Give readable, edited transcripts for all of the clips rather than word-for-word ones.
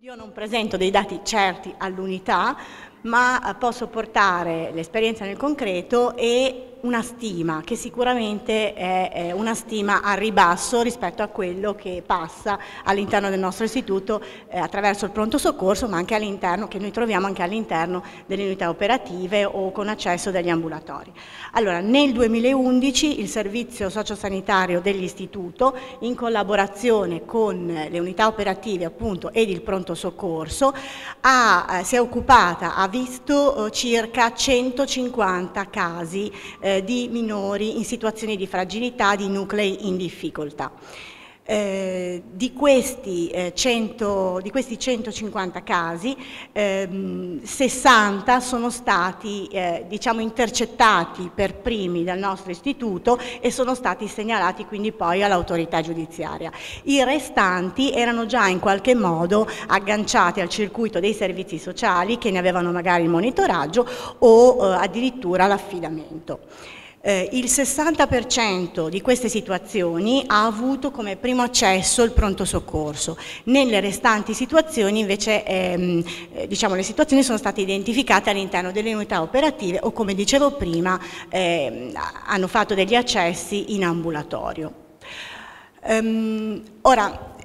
Io non presento dei dati certi all'unità, ma posso portare l'esperienza nel concreto e una stima che sicuramente è una stima a ribasso rispetto a quello che passa all'interno del nostro istituto attraverso il pronto soccorso, ma anche all'interno, che noi troviamo anche all'interno delle unità operative o con accesso dagli ambulatori. Allora, nel 2011 il servizio sociosanitario dell'istituto, in collaborazione con le unità operative appunto ed il pronto soccorso, ha visto circa 150 casi di minori in situazioni di fragilità, di nuclei in difficoltà. Di questi 150 casi, 60 sono stati intercettati per primi dal nostro istituto e sono stati segnalati quindi poi all'autorità giudiziaria. I restanti erano già in qualche modo agganciati al circuito dei servizi sociali che ne avevano magari il monitoraggio o addirittura l'affidamento. Il 60% di queste situazioni ha avuto come primo accesso il pronto soccorso. Nelle restanti situazioni invece le situazioni sono state identificate all'interno delle unità operative o, come dicevo prima, hanno fatto degli accessi in ambulatorio. Ora,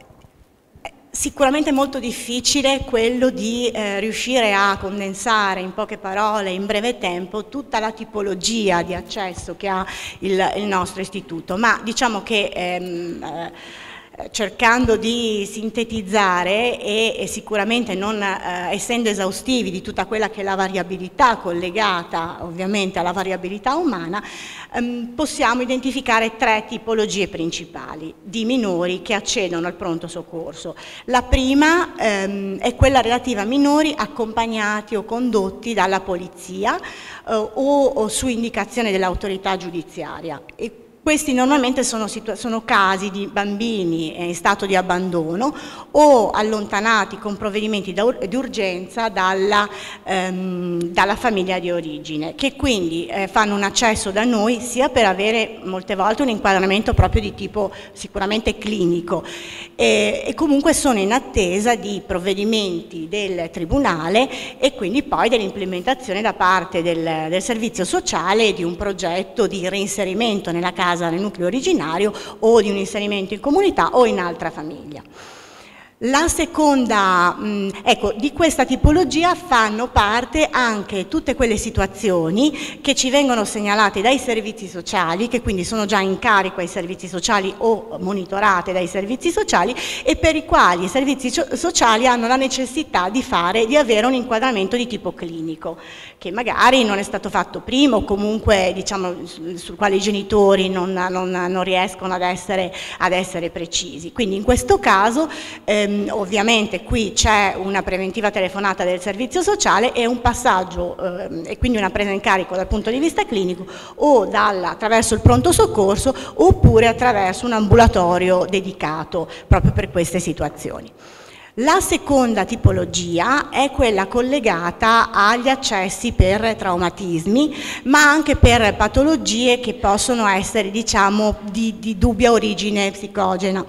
sicuramente è molto difficile quello di riuscire a condensare in poche parole, in breve tempo, tutta la tipologia di accesso che ha il nostro istituto, ma diciamo che cercando di sintetizzare e sicuramente non essendo esaustivi di tutta quella che è la variabilità collegata ovviamente alla variabilità umana, possiamo identificare tre tipologie principali di minori che accedono al pronto soccorso. La prima è quella relativa a minori accompagnati o condotti dalla polizia o su indicazione dell'autorità giudiziaria. E questi normalmente sono casi di bambini in stato di abbandono o allontanati con provvedimenti d'urgenza dalla famiglia di origine, che quindi fanno un accesso da noi sia per avere molte volte un inquadramento proprio di tipo sicuramente clinico e comunque sono in attesa di provvedimenti del tribunale e quindi poi dell'implementazione da parte del servizio sociale di un progetto di reinserimento nella casa, nel nucleo originario o di un inserimento in comunità o in altra famiglia. La seconda, di questa tipologia fanno parte anche tutte quelle situazioni che ci vengono segnalate dai servizi sociali, che quindi sono già in carico ai servizi sociali o monitorate dai servizi sociali e per i quali i servizi sociali hanno la necessità di avere un inquadramento di tipo clinico, che magari non è stato fatto prima o comunque sul quale i genitori non riescono ad essere precisi. Quindi in questo caso ovviamente qui c'è una preventiva telefonata del servizio sociale e un passaggio e quindi una presa in carico dal punto di vista clinico o attraverso il pronto soccorso oppure attraverso un ambulatorio dedicato proprio per queste situazioni. La seconda tipologia è quella collegata agli accessi per traumatismi, ma anche per patologie che possono essere di dubbia origine psicogena.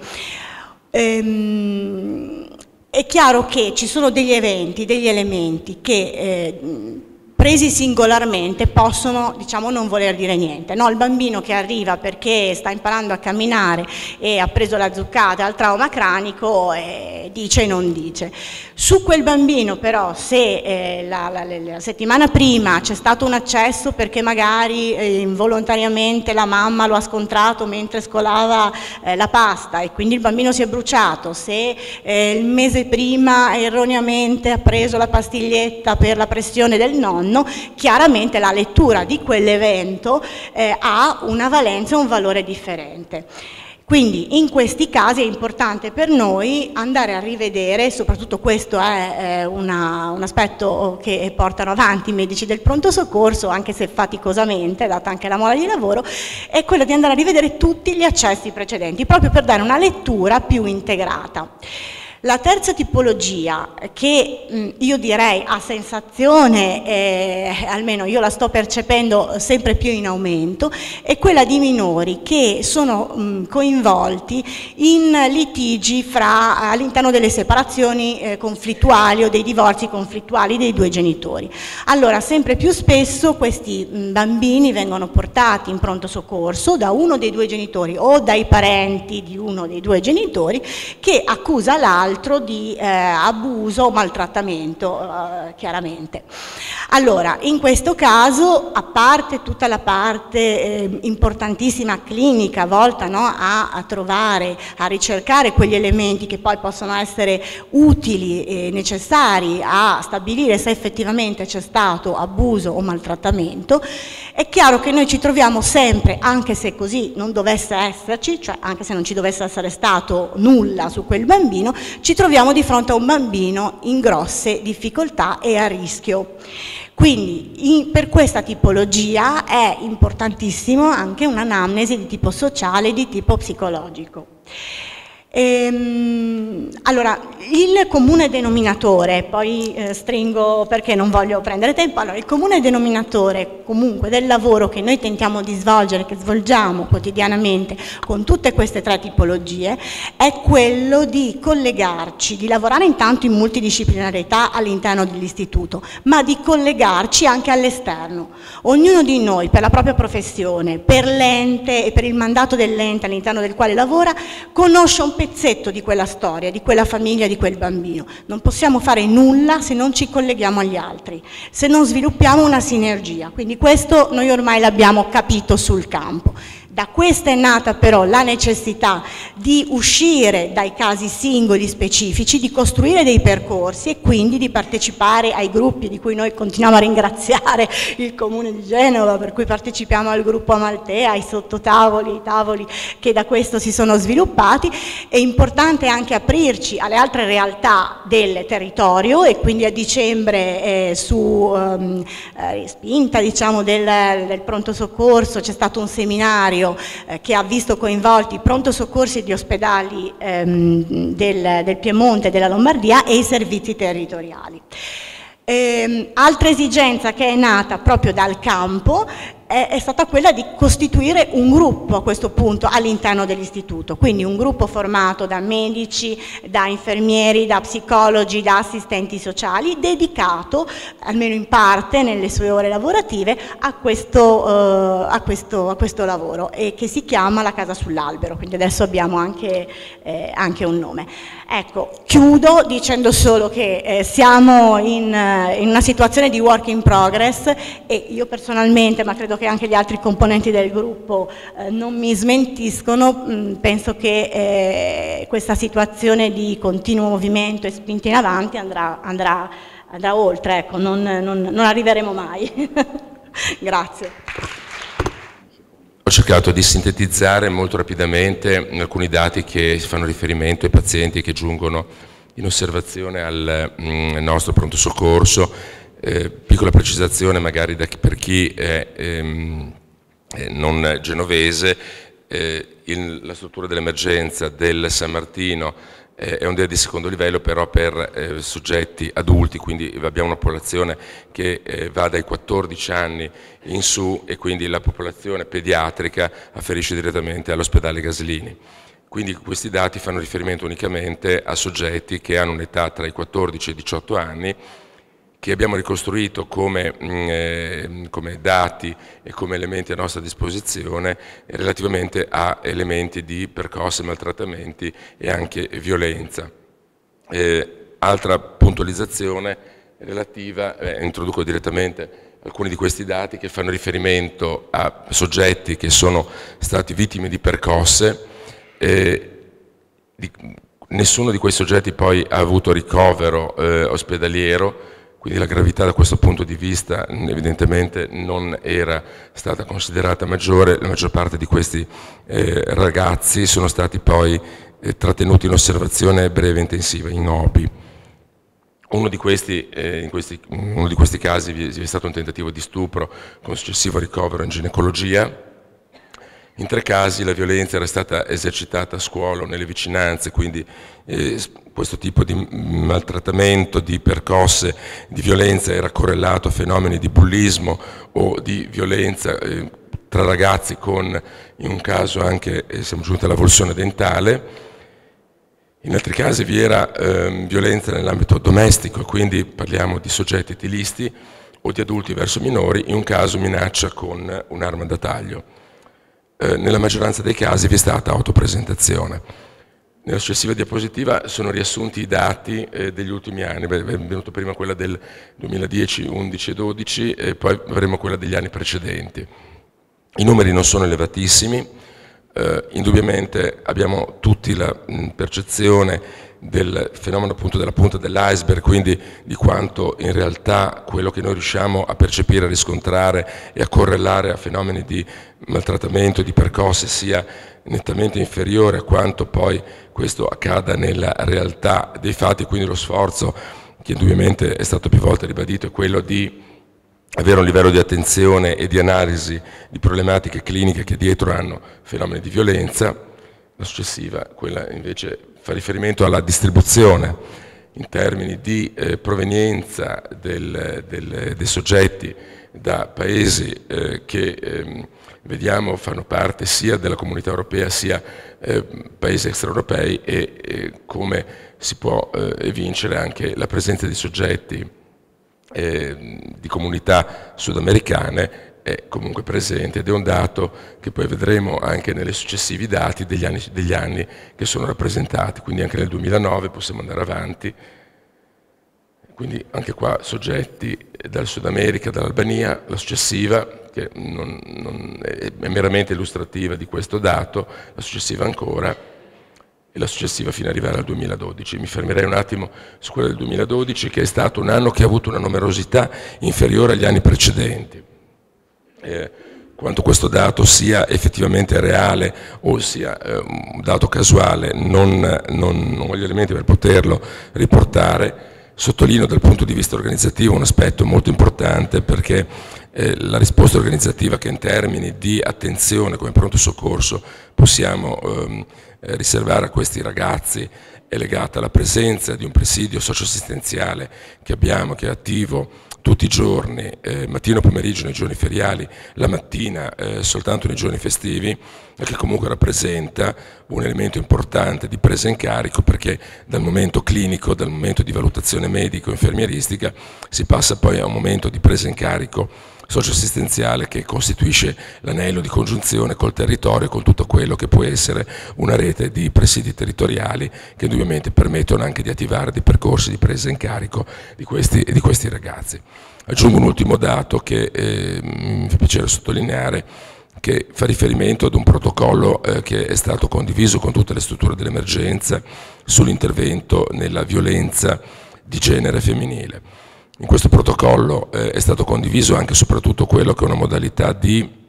È chiaro che ci sono degli eventi, degli elementi che presi singolarmente possono non voler dire niente, no? Il bambino che arriva perché sta imparando a camminare e ha preso la zuccata al trauma cranico dice e non dice. Su quel bambino però se la settimana prima c'è stato un accesso perché magari involontariamente la mamma lo ha scontrato mentre scolava la pasta e quindi il bambino si è bruciato, se il mese prima erroneamente ha preso la pastiglietta per la pressione del nonno, chiaramente la lettura di quell'evento ha una valenza e un valore differente. Quindi in questi casi è importante per noi andare a rivedere, soprattutto questo è un aspetto che portano avanti i medici del pronto soccorso, anche se faticosamente, data anche la mole di lavoro, è quello di andare a rivedere tutti gli accessi precedenti, proprio per dare una lettura più integrata. La terza tipologia, che io direi a sensazione, almeno io la sto percependo sempre più in aumento, è quella di minori che sono coinvolti in litigi all'interno delle separazioni conflittuali o dei divorzi conflittuali dei due genitori. Allora, sempre più spesso questi bambini vengono portati in pronto soccorso da uno dei due genitori o dai parenti di uno dei due genitori che accusa l'altro di abuso o maltrattamento, chiaramente. Allora, in questo caso, a parte tutta la parte importantissima clinica volta, no, a trovare, a ricercare quegli elementi che poi possono essere utili e necessari a stabilire se effettivamente c'è stato abuso o maltrattamento, è chiaro che noi ci troviamo sempre, anche se così non dovesse esserci, cioè anche se non ci dovesse essere stato nulla su quel bambino, ci troviamo di fronte a un bambino in grosse difficoltà e a rischio. Quindi per questa tipologia è importantissimo anche un'anamnesi di tipo sociale e di tipo psicologico. Allora, il comune denominatore, poi stringo perché non voglio prendere tempo, allora, il comune denominatore comunque del lavoro che noi tentiamo di svolgere, che svolgiamo quotidianamente con tutte queste tre tipologie, è quello di collegarci, di lavorare intanto in multidisciplinarietà all'interno dell'istituto, ma di collegarci anche all'esterno. Ognuno di noi per la propria professione, per l'ente e per il mandato dell'ente all'interno del quale lavora, conosce un pezzetto di quella storia, di quella famiglia, di quel bambino. Non possiamo fare nulla se non ci colleghiamo agli altri, se non sviluppiamo una sinergia. Quindi questo noi ormai l'abbiamo capito sul campo. Da questa è nata però la necessità di uscire dai casi singoli specifici, di costruire dei percorsi e quindi di partecipare ai gruppi, di cui noi continuiamo a ringraziare il Comune di Genova, per cui partecipiamo al gruppo Amaltea, ai sottotavoli, i tavoli che da questo si sono sviluppati. È importante anche aprirci alle altre realtà del territorio e quindi a dicembre su spinta, diciamo, del pronto soccorso c'è stato un seminario che ha visto coinvolti i pronto soccorsi di ospedali del Piemonte e della Lombardia e i servizi territoriali. Altra esigenza che è nata proprio dal campo è stata quella di costituire un gruppo a questo punto all'interno dell'istituto, quindi un gruppo formato da medici, da infermieri, da psicologi, da assistenti sociali, dedicato, almeno in parte nelle sue ore lavorative, a questo lavoro, e che si chiama La Casa Sull'Albero, quindi adesso abbiamo anche un nome. Ecco, chiudo dicendo solo che siamo in una situazione di work in progress e io personalmente, ma credo che anche gli altri componenti del gruppo non mi smentiscono, penso che questa situazione di continuo movimento e spinta in avanti andrà oltre, ecco, non arriveremo mai. Grazie. Ho cercato di sintetizzare molto rapidamente alcuni dati che fanno riferimento ai pazienti che giungono in osservazione al nostro pronto soccorso. Piccola precisazione magari per chi è non genovese, la struttura dell'emergenza del San Martino è un DEA di secondo livello, però per soggetti adulti, quindi abbiamo una popolazione che va dai 14 anni in su, e quindi la popolazione pediatrica afferisce direttamente all'ospedale Gaslini. Quindi questi dati fanno riferimento unicamente a soggetti che hanno un'età tra i 14 e i 18 anni, che abbiamo ricostruito come dati e come elementi a nostra disposizione relativamente a elementi di percosse, maltrattamenti e anche violenza. Altra puntualizzazione relativa, introduco direttamente alcuni di questi dati che fanno riferimento a soggetti che sono stati vittime di percosse. Nessuno di quei soggetti poi ha avuto ricovero ospedaliero, quindi la gravità da questo punto di vista evidentemente non era stata considerata maggiore. La maggior parte di questi ragazzi sono stati poi trattenuti in osservazione breve intensiva, in OBI. Uno di questi casi vi è stato un tentativo di stupro con successivo ricovero in ginecologia. In 3 casi la violenza era stata esercitata a scuola o nelle vicinanze, quindi questo tipo di maltrattamento, di percosse, di violenza era correlato a fenomeni di bullismo o di violenza tra ragazzi, con in un caso anche siamo giunti all'avulsione dentale. In altri casi vi era violenza nell'ambito domestico, quindi parliamo di soggetti etilisti o di adulti verso minori, in un caso minaccia con un'arma da taglio. Nella maggioranza dei casi vi è stata autopresentazione. Nella successiva diapositiva sono riassunti i dati degli ultimi anni. Beh, è venuto prima quella del 2010, 11 e 12 e poi avremo quella degli anni precedenti. I numeri non sono elevatissimi, indubbiamente abbiamo tutti la percezione del fenomeno appunto della punta dell'iceberg, quindi di quanto in realtà quello che noi riusciamo a percepire, a riscontrare e a correlare a fenomeni di maltrattamento, di percosse, sia nettamente inferiore a quanto poi questo accada nella realtà dei fatti. Quindi lo sforzo, che indubbiamente è stato più volte ribadito, è quello di avere un livello di attenzione e di analisi di problematiche cliniche che dietro hanno fenomeni di violenza. La successiva, quella invece, fa riferimento alla distribuzione in termini di provenienza dei soggetti da paesi che vediamo fanno parte sia della comunità europea sia paesi extraeuropei, e come si può evincere anche la presenza di soggetti di comunità sudamericane è comunque presente, ed è un dato che poi vedremo anche nei successivi dati degli anni che sono rappresentati, quindi anche nel 2009 possiamo andare avanti, quindi anche qua soggetti dal Sud America, dall'Albania. La successiva, che non è meramente illustrativa di questo dato, la successiva ancora, e la successiva fino ad arrivare al 2012. Mi fermerei un attimo su quella del 2012, che è stato un anno che ha avuto una numerosità inferiore agli anni precedenti. Quanto questo dato sia effettivamente reale o sia un dato casuale, non ho gli elementi per poterlo riportare. Sottolineo dal punto di vista organizzativo un aspetto molto importante, perché la risposta organizzativa che in termini di attenzione come pronto soccorso possiamo riservare a questi ragazzi è legata alla presenza di un presidio socioassistenziale che abbiamo, che è attivo tutti i giorni, mattino, pomeriggio nei giorni feriali, la mattina soltanto nei giorni festivi, che comunque rappresenta un elemento importante di presa in carico, perché dal momento clinico, dal momento di valutazione medico-infermieristica, si passa poi a un momento di presa in carico socioassistenziale che costituisce l'anello di congiunzione col territorio, con tutto quello che può essere una rete di presidi territoriali che indubbiamente permettono anche di attivare dei percorsi di presa in carico di questi ragazzi. Aggiungo un ultimo dato che mi fa piacere sottolineare, che fa riferimento ad un protocollo che è stato condiviso con tutte le strutture dell'emergenza sull'intervento nella violenza di genere femminile. In questo protocollo è stato condiviso anche e soprattutto quello che è una modalità di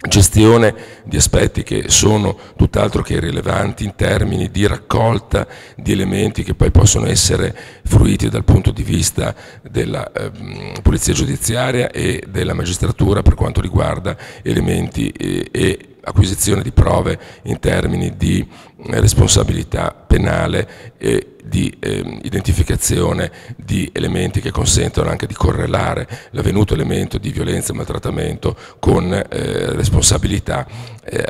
gestione di aspetti che sono tutt'altro che irrilevanti in termini di raccolta di elementi che poi possono essere fruiti dal punto di vista della polizia giudiziaria e della magistratura per quanto riguarda elementi e acquisizione di prove in termini di responsabilità penale e di identificazione di elementi che consentono anche di correlare l'avvenuto elemento di violenza e maltrattamento con responsabilità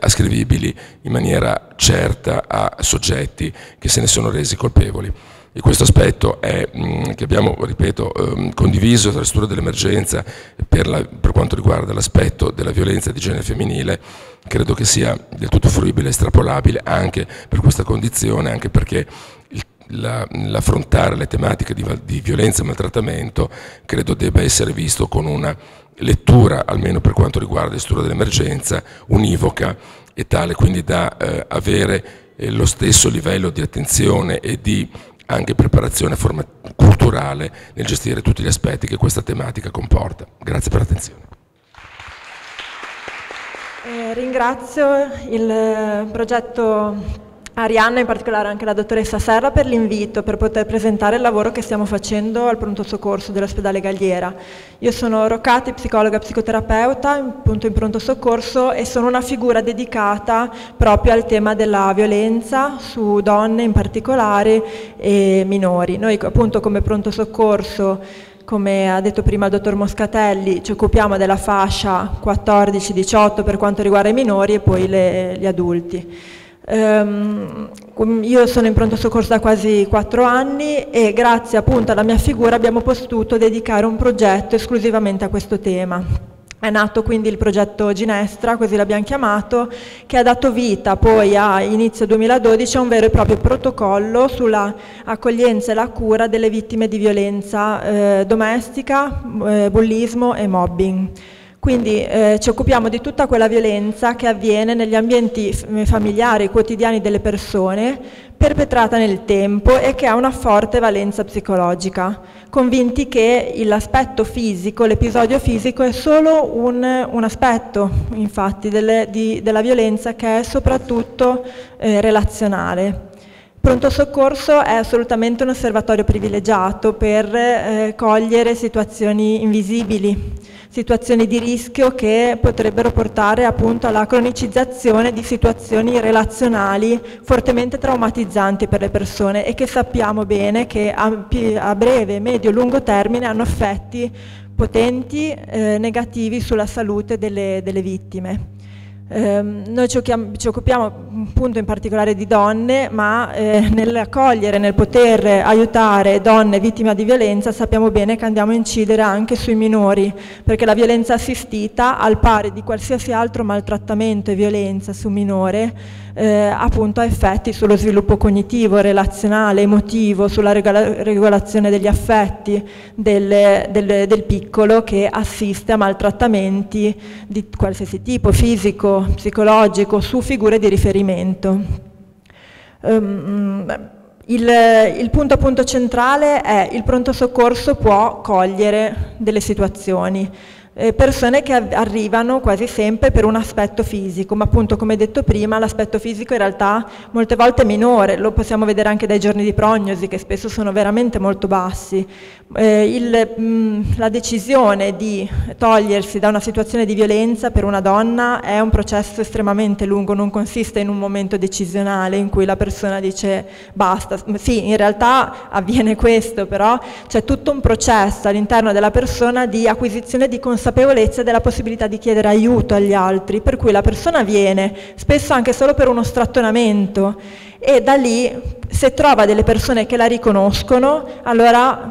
ascrivibili in maniera certa a soggetti che se ne sono resi colpevoli. E questo aspetto è, che abbiamo, ripeto, condiviso tra le strutture dell'emergenza per quanto riguarda l'aspetto della violenza di genere femminile, credo che sia del tutto fruibile e estrapolabile anche per questa condizione, anche perché l'affrontare le tematiche di violenza e maltrattamento credo debba essere visto con una lettura, almeno per quanto riguarda le strutture dell'emergenza, univoca e tale quindi da avere lo stesso livello di attenzione e di anche preparazione culturale nel gestire tutti gli aspetti che questa tematica comporta. Grazie per l'attenzione. Ringrazio il progetto Arianna, in particolare anche la dottoressa Serra, per l'invito per poter presentare il lavoro che stiamo facendo al pronto soccorso dell'ospedale Galliera. Io sono Roccati, psicologa psicoterapeuta, appunto in pronto soccorso, e sono una figura dedicata proprio al tema della violenza su donne in particolare e minori. Noi appunto come pronto soccorso, come ha detto prima il dottor Moscatelli, ci occupiamo della fascia 14-18 per quanto riguarda i minori e poi gli adulti. Io sono in pronto soccorso da quasi 4 anni e grazie appunto alla mia figura abbiamo potuto dedicare un progetto esclusivamente a questo tema. È nato quindi il progetto Ginestra, così l'abbiamo chiamato, che ha dato vita poi a inizio 2012 a un vero e proprio protocollo sulla accoglienza e la cura delle vittime di violenza domestica, bullismo e mobbing. Quindi ci occupiamo di tutta quella violenza che avviene negli ambienti familiari quotidiani delle persone, perpetrata nel tempo e che ha una forte valenza psicologica, convinti che l'aspetto fisico, l'episodio fisico è solo un aspetto, infatti, della violenza che è soprattutto relazionale. Il pronto soccorso è assolutamente un osservatorio privilegiato per cogliere situazioni invisibili, situazioni di rischio che potrebbero portare appunto alla cronicizzazione di situazioni relazionali fortemente traumatizzanti per le persone e che sappiamo bene che a breve, medio e lungo termine hanno effetti potenti negativi sulla salute delle vittime. Noi ci occupiamo appunto in particolare di donne, ma nell'accogliere, nel poter aiutare donne vittime di violenza sappiamo bene che andiamo a incidere anche sui minori, perché la violenza assistita, al pari di qualsiasi altro maltrattamento e violenza su minore, appunto ha effetti sullo sviluppo cognitivo, relazionale, emotivo, sulla regolazione degli affetti del piccolo che assiste a maltrattamenti di qualsiasi tipo, fisico, psicologico, su figure di riferimento. Il punto appunto centrale è il pronto soccorso può cogliere delle situazioni, persone che arrivano quasi sempre per un aspetto fisico, ma appunto come detto prima l'aspetto fisico in realtà molte volte è minore, lo possiamo vedere anche dai giorni di prognosi che spesso sono veramente molto bassi. La decisione di togliersi da una situazione di violenza per una donna è un processo estremamente lungo, non consiste in un momento decisionale in cui la persona dice basta, sì in realtà avviene questo, però c'è tutto un processo all'interno della persona di acquisizione di consapevolezza della possibilità di chiedere aiuto agli altri, per cui la persona viene, spesso anche solo per uno strattonamento, e da lì se trova delle persone che la riconoscono, allora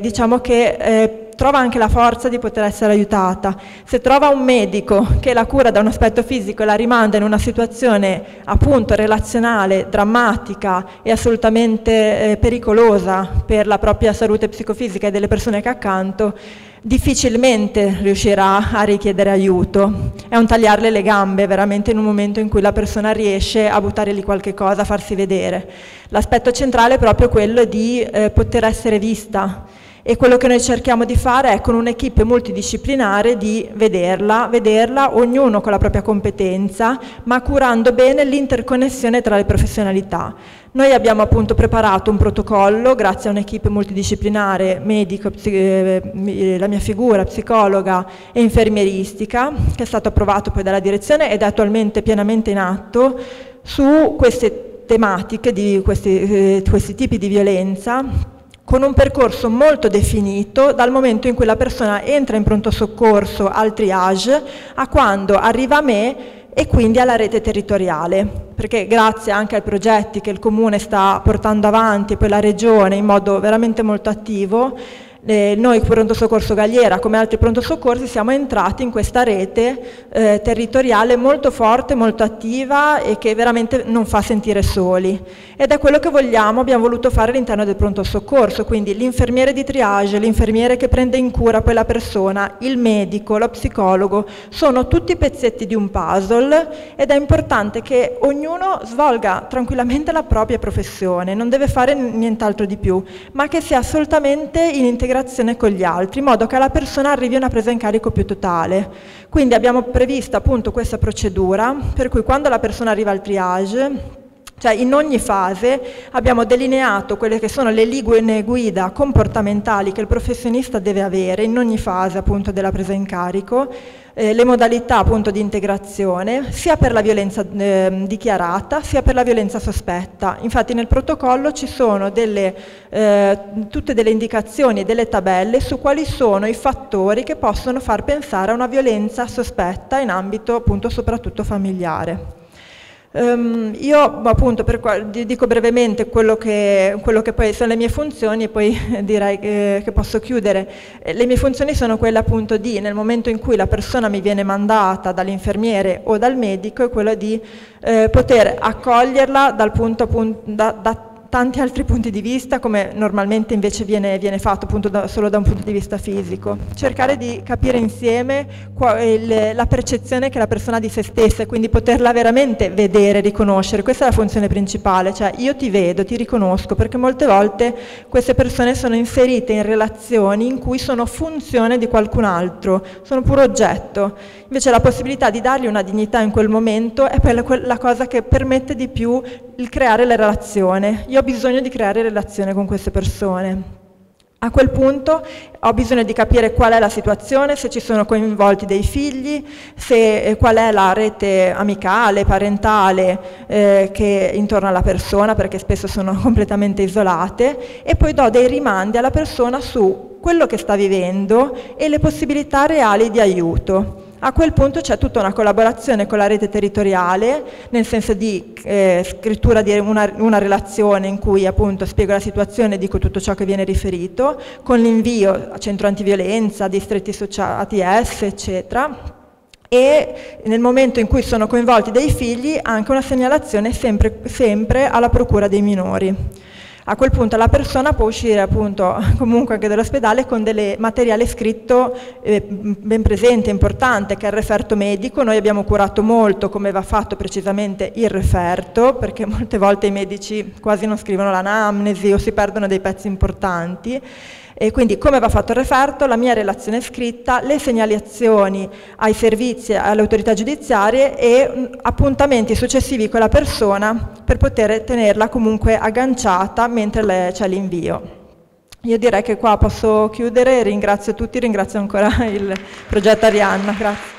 diciamo che trova anche la forza di poter essere aiutata. Se trova un medico che la cura da un aspetto fisico e la rimanda in una situazione appunto relazionale, drammatica e assolutamente pericolosa per la propria salute psicofisica e delle persone che ha accanto, difficilmente riuscirà a richiedere aiuto. È un tagliarle le gambe veramente in un momento in cui la persona riesce a buttare lì qualche cosa, a farsi vedere. L'aspetto centrale è proprio quello di poter essere vista, e quello che noi cerchiamo di fare è con un'equipe multidisciplinare di vederla, ognuno con la propria competenza, ma curando bene l'interconnessione tra le professionalità. Noi abbiamo appunto preparato un protocollo grazie a un'equipe multidisciplinare, medico, la mia figura, psicologa e infermieristica, che è stato approvato poi dalla direzione ed è attualmente pienamente in atto, su queste tematiche, di questi tipi di violenza, con un percorso molto definito dal momento in cui la persona entra in pronto soccorso al triage a quando arriva a me e quindi alla rete territoriale, perché grazie anche ai progetti che il Comune sta portando avanti e poi la Regione in modo veramente molto attivo, noi pronto soccorso Galliera come altri pronto soccorsi siamo entrati in questa rete territoriale molto forte, molto attiva e che veramente non fa sentire soli, ed è quello che abbiamo voluto fare all'interno del pronto soccorso, quindi l'infermiere di triage, l'infermiere che prende in cura quella persona, il medico, lo psicologo, sono tutti pezzetti di un puzzle ed è importante che ognuno svolga tranquillamente la propria professione, non deve fare nient'altro di più, ma che sia assolutamente in integrazione con gli altri, in modo che alla persona arrivi una presa in carico più totale. Quindi abbiamo previsto appunto questa procedura per cui quando la persona arriva al triage Cioè in ogni fase abbiamo delineato quelle che sono le linee guida comportamentali che il professionista deve avere in ogni fase appunto della presa in carico, le modalità appunto di integrazione sia per la violenza dichiarata sia per la violenza sospetta. Infatti nel protocollo ci sono tutte delle indicazioni e delle tabelle su quali sono i fattori che possono far pensare a una violenza sospetta in ambito appunto soprattutto familiare. Io appunto dico brevemente quello che poi sono le mie funzioni e poi direi che posso chiudere. Le mie funzioni sono quelle appunto di, nel momento in cui la persona mi viene mandata dall'infermiere o dal medico, è quello di poter accoglierla da tanti altri punti di vista, come normalmente invece viene fatto appunto solo da un punto di vista fisico. Cercare di capire insieme la percezione che la persona ha di se stessa e quindi poterla veramente vedere, riconoscere. Questa è la funzione principale, cioè io ti vedo, ti riconosco, perché molte volte queste persone sono inserite in relazioni in cui sono funzione di qualcun altro, sono puro oggetto. Invece la possibilità di dargli una dignità in quel momento è la cosa che permette di più il creare la relazione. Io ho bisogno di creare relazione con queste persone. A quel punto ho bisogno di capire qual è la situazione, se ci sono coinvolti dei figli, qual è la rete amicale, parentale che intorno alla persona, perché spesso sono completamente isolate, e poi do dei rimandi alla persona su quello che sta vivendo e le possibilità reali di aiuto. A quel punto c'è tutta una collaborazione con la rete territoriale, nel senso di scrittura di una relazione in cui appunto spiego la situazione e dico tutto ciò che viene riferito, con l'invio a centro antiviolenza, distretti sociali, ATS, eccetera. E nel momento in cui sono coinvolti dei figli, anche una segnalazione sempre alla procura dei minori. A quel punto la persona può uscire appunto comunque anche dall'ospedale con del materiale scritto ben presente, importante, che è il referto medico. Noi abbiamo curato molto come va fatto precisamente il referto, perché molte volte i medici quasi non scrivono l'anamnesi o si perdono dei pezzi importanti. E quindi come va fatto il referto, la mia relazione scritta, le segnalazioni ai servizi, alle autorità giudiziarie e appuntamenti successivi con la persona per poter tenerla comunque agganciata mentre c'è l'invio. Io direi che qua posso chiudere, ringrazio tutti, ringrazio ancora il progetto Arianna. Grazie.